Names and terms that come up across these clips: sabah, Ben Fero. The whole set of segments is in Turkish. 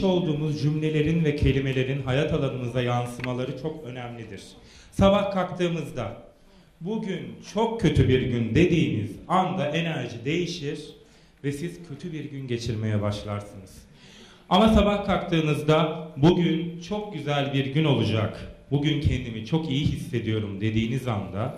seçmiş olduğumuz cümlelerin ve kelimelerin hayat alanımıza yansımaları çok önemlidir. Sabah kalktığımızda bugün çok kötü bir gün dediğiniz anda enerji değişir ve siz kötü bir gün geçirmeye başlarsınız. Ama sabah kalktığınızda bugün çok güzel bir gün olacak, bugün kendimi çok iyi hissediyorum dediğiniz anda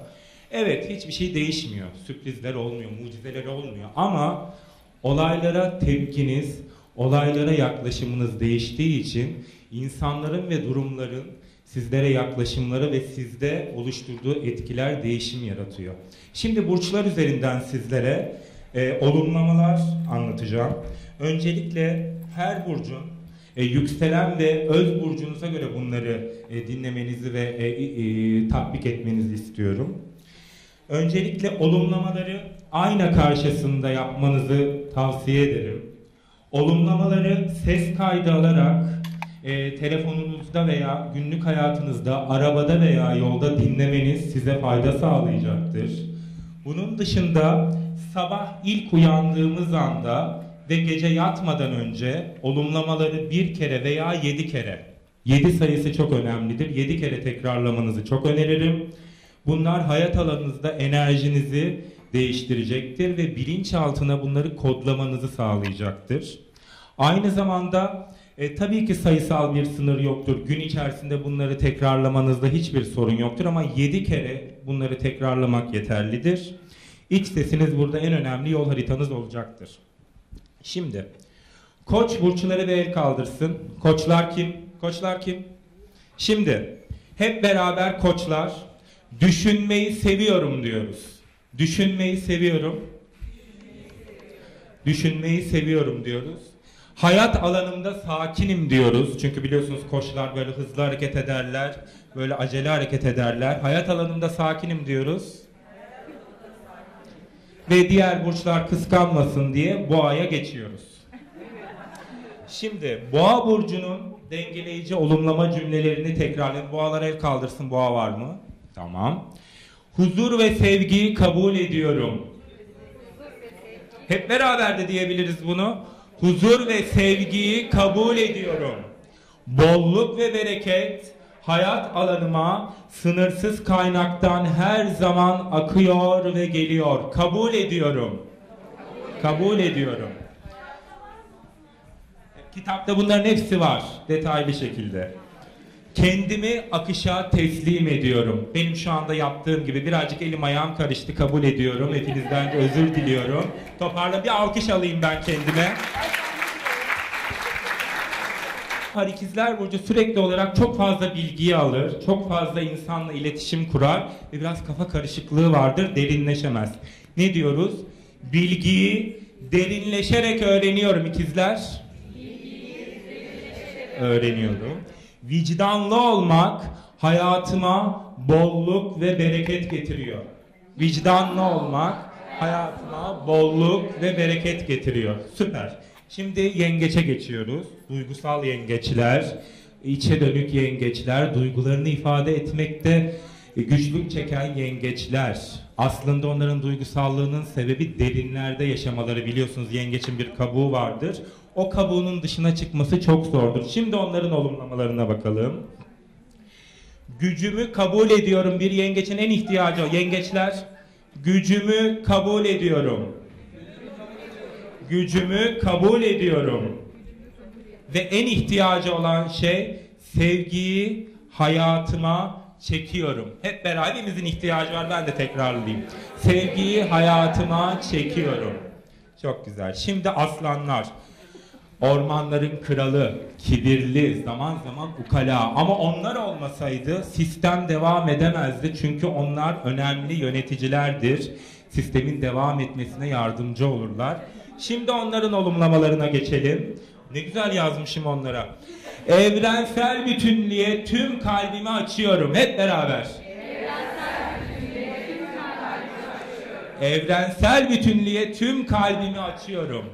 evet hiçbir şey değişmiyor, sürprizler olmuyor, mucizeler olmuyor ama olaylara tepkiniz, olaylara yaklaşımınız değiştiği için insanların ve durumların sizlere yaklaşımları ve sizde oluşturduğu etkiler değişim yaratıyor. Şimdi burçlar üzerinden sizlere olumlamalar anlatacağım. Öncelikle her burcun yükselen ve öz burcunuza göre bunları dinlemenizi ve tatbik etmenizi istiyorum. Öncelikle olumlamaları ayna karşısında yapmanızı tavsiye ederim. Olumlamaları ses kaydı alarak telefonunuzda veya günlük hayatınızda, arabada veya yolda dinlemeniz size fayda sağlayacaktır. Bunun dışında sabah ilk uyandığımız anda ve gece yatmadan önce olumlamaları 1 kere veya 7 kere, 7 sayısı çok önemlidir, 7 kere tekrarlamanızı çok öneririm. Bunlar hayat alanınızda enerjinizi değiştirecektir ve bilinçaltına bunları kodlamanızı sağlayacaktır. Aynı zamanda tabii ki sayısal bir sınır yoktur. Gün içerisinde bunları tekrarlamanızda hiçbir sorun yoktur ama 7 kere bunları tekrarlamak yeterlidir. İç sesiniz burada en önemli yol haritanız olacaktır. Şimdi koç burçları bir el kaldırsın. Koçlar kim? Koçlar kim? Şimdi hep beraber koçlar düşünmeyi seviyorum diyoruz. Düşünmeyi seviyorum. Düşünmeyi seviyorum diyoruz. Hayat alanımda sakinim diyoruz. Çünkü biliyorsunuz koçlar böyle hızlı hareket ederler. Böyle acele hareket ederler. Hayat alanımda sakinim diyoruz. Ve diğer burçlar kıskanmasın diye boğaya geçiyoruz. Şimdi boğa burcunun dengeleyici olumlama cümlelerini tekrarlayın. Boğalara el kaldırsın. Boğa var mı? Tamam. Huzur ve sevgiyi kabul ediyorum. Hep beraber de diyebiliriz bunu. Huzur ve sevgiyi kabul ediyorum. Bolluk ve bereket hayat alanıma sınırsız kaynaktan her zaman akıyor ve geliyor. Kabul ediyorum. Kabul ediyorum. Kitapta bunların hepsi var detaylı şekilde. Kendimi akışa teslim ediyorum. Benim şu anda yaptığım gibi birazcık elim ayağım karıştı, kabul ediyorum. Hepinizden özür diliyorum. Toparla bir alkış alayım ben kendime. İkizler burcu sürekli olarak çok fazla bilgiyi alır, çok fazla insanla iletişim kurar ve biraz kafa karışıklığı vardır, derinleşemez. Ne diyoruz? Bilgiyi derinleşerek öğreniyorum ikizler. Bilgiyi derinleşerek öğreniyorum. Vicdanlı olmak hayatıma bolluk ve bereket getiriyor. Vicdanlı olmak hayatıma bolluk ve bereket getiriyor. Süper. Şimdi yengeçe geçiyoruz. Duygusal yengeçler, içe dönük yengeçler, duygularını ifade etmekte güçlük çeken yengeçler. Aslında onların duygusallığının sebebi derinlerde yaşamaları. Biliyorsunuz yengeçin bir kabuğu vardır. O kabuğunun dışına çıkması çok zordur. Şimdi onların olumlamalarına bakalım. Gücümü kabul ediyorum. Bir yengeçin en ihtiyacı o. Yengeçler, gücümü kabul ediyorum. Gücümü kabul ediyorum. Ve en ihtiyacı olan şey sevgiyi hayatıma çekiyorum. Hep beraberimizin ihtiyacı var. Ben de tekrarlayayım. Sevgiyi hayatıma çekiyorum. Çok güzel. Şimdi aslanlar. Ormanların kralı, kibirli, zaman zaman ukala. Ama onlar olmasaydı sistem devam edemezdi. Çünkü onlar önemli yöneticilerdir. Sistemin devam etmesine yardımcı olurlar. Şimdi onların olumlamalarına geçelim. Ne güzel yazmışım onlara. Evrensel bütünlüğe tüm kalbimi açıyorum. Hep beraber. Evrensel bütünlüğe tüm kalbimi açıyorum.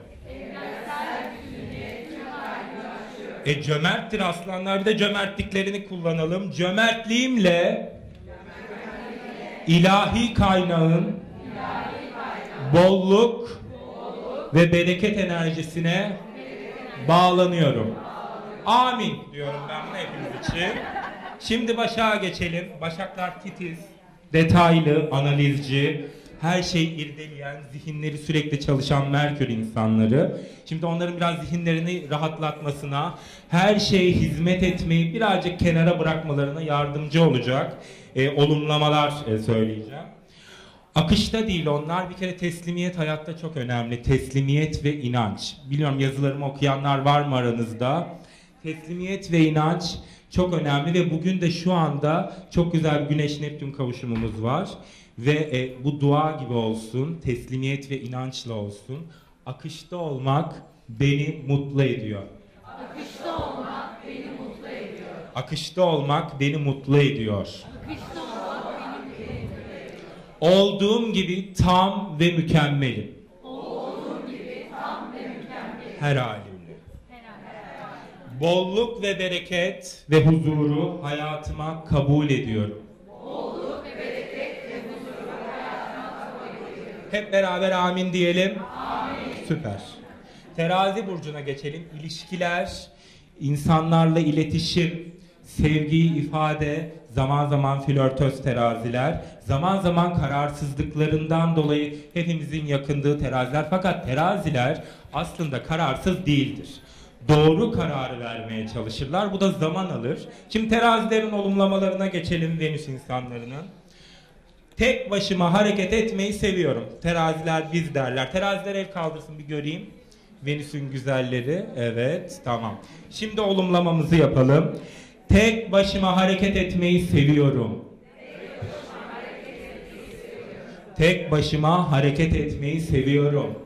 Cömerttir aslanlar, bir de cömertliklerini kullanalım. Cömertliğimle ilahi kaynağın bolluk ve bereket enerjisine bağlanıyorum. Amin diyorum ben bunu hepimiz için. Şimdi Başak'a geçelim. Başaklar titiz, detaylı, analizci, her şeyi irdeleyen, zihinleri sürekli çalışan Merkür insanları. Şimdi onların biraz zihinlerini rahatlatmasına, her şeye hizmet etmeyi birazcık kenara bırakmalarına yardımcı olacak olumlamalar söyleyeceğim. Akışta değil onlar, bir kere teslimiyet hayatta çok önemli. Teslimiyet ve inanç. Biliyorum yazılarımı okuyanlar var mı aranızda? Teslimiyet ve inanç çok önemli ve bugün de şu anda çok güzel bir Güneş-Neptün kavuşumumuz var. Ve bu dua gibi olsun, teslimiyet ve inançla olsun. Akışta olmak beni mutlu ediyor. Akışta olmak beni mutlu ediyor. Akışta olmak beni mutlu ediyor. Akışta olmak beni mutlu ediyor. Olduğum gibi tam ve mükemmelim. Olduğum gibi tam ve mükemmelim. Her halimle. Her halimle. Bolluk ve bereket ve huzuru hayatıma kabul ediyorum. Hep beraber amin diyelim. Amin. Süper. Terazi burcuna geçelim. İlişkiler, insanlarla iletişim, sevgiyi ifade, zaman zaman flörtöz teraziler, zaman zaman kararsızlıklarından dolayı hepimizin yakındığı teraziler. Fakat teraziler aslında kararsız değildir. Doğru kararı vermeye çalışırlar. Bu da zaman alır. Şimdi terazilerin olumlamalarına geçelim, Venüs insanlarının. Tek başıma hareket etmeyi seviyorum. Teraziler biz derler. Teraziler el kaldırsın bir göreyim. Venüs'ün güzelleri. Evet, tamam. Şimdi olumlamamızı yapalım. Tek başıma hareket etmeyi seviyorum. Tek başıma hareket etmeyi seviyorum.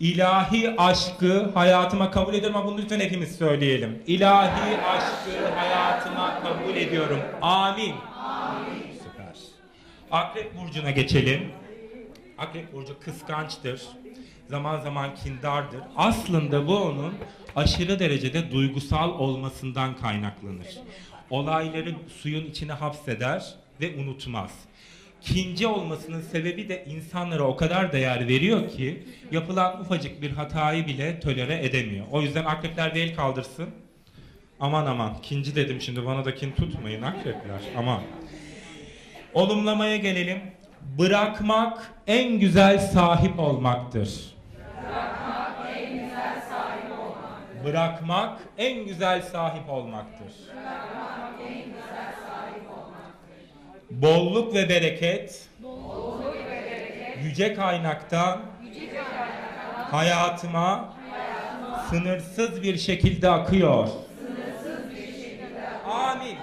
İlahi aşkı hayatıma kabul ediyorum. Ama bunu lütfen hepimiz söyleyelim. İlahi aşkı hayatıma kabul ediyorum. Amin. Amin. Süper. Akrep burcuna geçelim. Akrep burcu kıskançtır. Zaman zaman kindardır. Aslında bu onun aşırı derecede duygusal olmasından kaynaklanır. Olayları suyun içine hapseder ve unutmaz. Kinci olmasının sebebi de insanlara o kadar değer veriyor ki yapılan ufacık bir hatayı bile tolere edemiyor. O yüzden akrepler el kaldırsın. Aman aman, kinci dedim şimdi, bana da kin tutmayın akrepler, aman. Olumlamaya gelelim. Bırakmak en güzel sahip olmaktır. Bırakmak en güzel sahip olmaktır. Bırakmak en güzel sahip olmaktır. Bırakmak en güzel sahip olmaktır. Bolluk ve bereket, bolluk ve bereket yüce kaynaktan, yüce kaynaktan hayatıma sınırsız bir şekilde akıyor. Amin.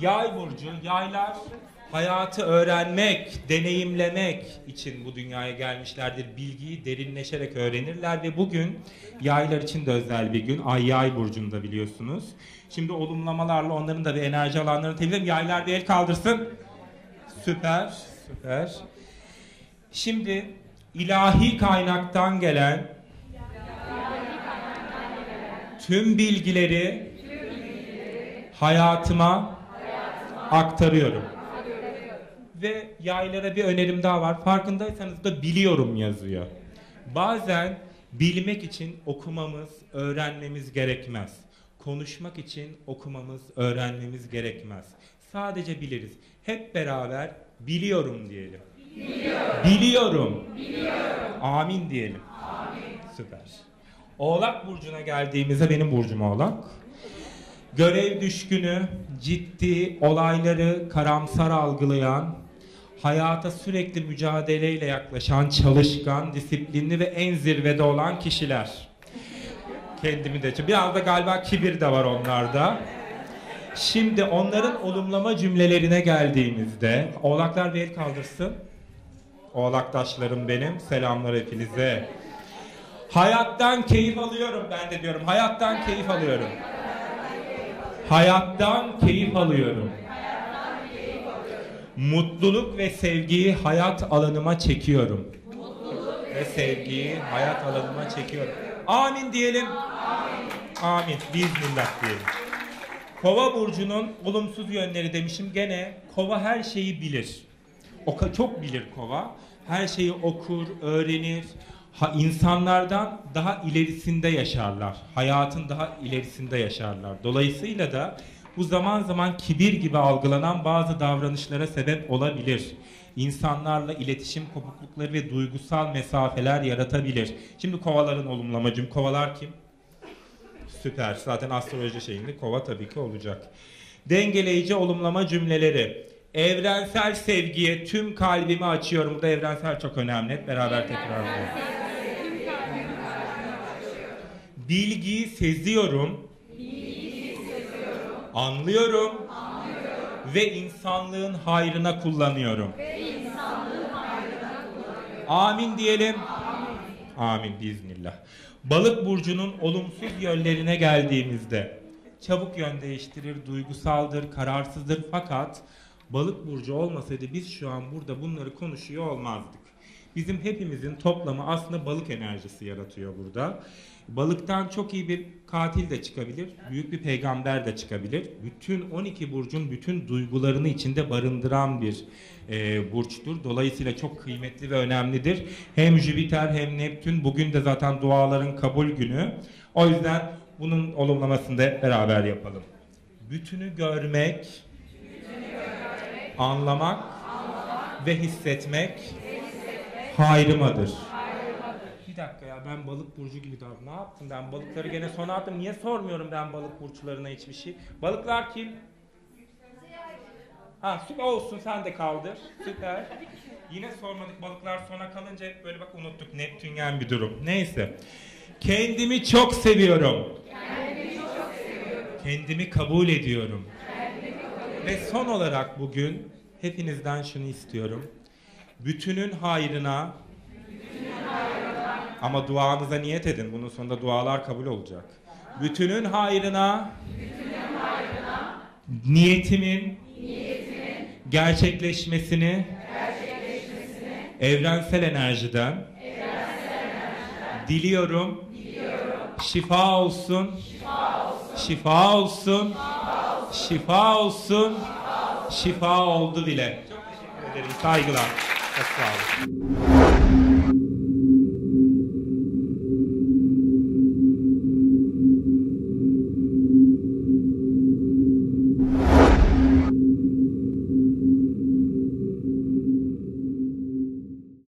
Yay burcu, yaylar hayatı öğrenmek, deneyimlemek için bu dünyaya gelmişlerdir. Bilgiyi derinleşerek öğrenirler ve bugün yaylar için de özel bir gün. Ay Yay burcunda biliyorsunuz. Şimdi olumlamalarla onların da bir enerji alanlarını temizleyelim. Yaylar bir el kaldırsın. Süper, süper. Şimdi ilahi kaynaktan gelen tüm bilgileri hayatıma aktarıyorum. Ve yaylara bir önerim daha var. Farkındaysanız da biliyorum yazıyor. Bazen bilmek için okumamız, öğrenmemiz gerekmez. Konuşmak için okumamız, öğrenmemiz gerekmez. Sadece biliriz. Hep beraber biliyorum diyelim. Biliyorum. Biliyorum. Amin diyelim. Amin. Süper. Oğlak burcuna geldiğimizde, benim burcum Oğlak. Görev düşkünü, ciddi, olayları karamsar algılayan, hayata sürekli mücadeleyle yaklaşan, çalışkan, disiplinli ve en zirvede olan kişiler. Kendimi de... Biraz da galiba kibir de var onlarda. Şimdi onların olumlama cümlelerine geldiğimizde, Oğlaklar bir el kaldırsın. Oğlaktaşlarım benim, selamlar hepinize. Hayattan keyif alıyorum, ben de diyorum. Hayattan keyif alıyorum. Hayattan keyif alıyorum. Mutluluk ve sevgiyi hayat alanıma çekiyorum. Ve sevgiyi hayat alanıma çekiyorum. Amin diyelim. Amin. Bismillah diyelim. Kova burcunun olumsuz yönleri demişim. Gene Kova her şeyi bilir. Çok bilir Kova. Her şeyi okur, öğrenir. insanlardan daha ilerisinde yaşarlar. Hayatın daha ilerisinde yaşarlar. Dolayısıyla da bu zaman zaman kibir gibi algılanan bazı davranışlara sebep olabilir. İnsanlarla iletişim kopuklukları ve duygusal mesafeler yaratabilir. Şimdi kovaların olumlamacım. Kovalar kim? Süper. Zaten astroloji şeyinde kova tabii ki olacak. Dengeleyici olumlama cümleleri. Evrensel sevgiye tüm kalbimi açıyorum. Burada evrensel çok önemli. Hep beraber tekrarlayalım. Bilgiyi seziyorum. Anlıyorum. Ve insanlığın hayrına kullanıyorum. Amin diyelim. Amin. Bismillah. Balık burcunun olumsuz yönlerine geldiğimizde çabuk yön değiştirir, duygusaldır, kararsızdır. Fakat Balık burcu olmasaydı biz şu an burada bunları konuşuyor olmazdık. Bizim hepimizin toplamı aslında balık enerjisi yaratıyor burada. Balıktan çok iyi bir katil de çıkabilir, büyük bir peygamber de çıkabilir. Bütün 12 burcun bütün duygularını içinde barındıran bir burçtur. Dolayısıyla çok kıymetli ve önemlidir. Hem Jüpiter hem Neptün, bugün de zaten duaların kabul günü. O yüzden bunun olumlamasını da beraber yapalım. Bütünü görmek, anlamak ve hissetmek hayrımadır. Bir dakika ya, ben balık burcu gibi davrandım. Ne yaptım ben? Balıkları gene sona attım. Niye sormuyorum ben balık burçlarına hiçbir şey? Balıklar kim? Ha, süper olsun, sen de kaldır. Süper. Yine sormadık, balıklar sona kalınca hep böyle bak unuttuk. Neptünyen bir durum. Neyse. Kendimi çok seviyorum. Kendimi kabul ediyorum. Ve son olarak bugün hepinizden şunu istiyorum. Bütünün hayrına, ama duanıza niyet edin. Bunun sonunda dualar kabul olacak. Bütünün hayrına, niyetimin gerçekleşmesini evrensel enerjiden diliyorum. Şifa olsun. Şifa oldu bile. Çok teşekkür ederim. Saygılar. Çok sağ olun.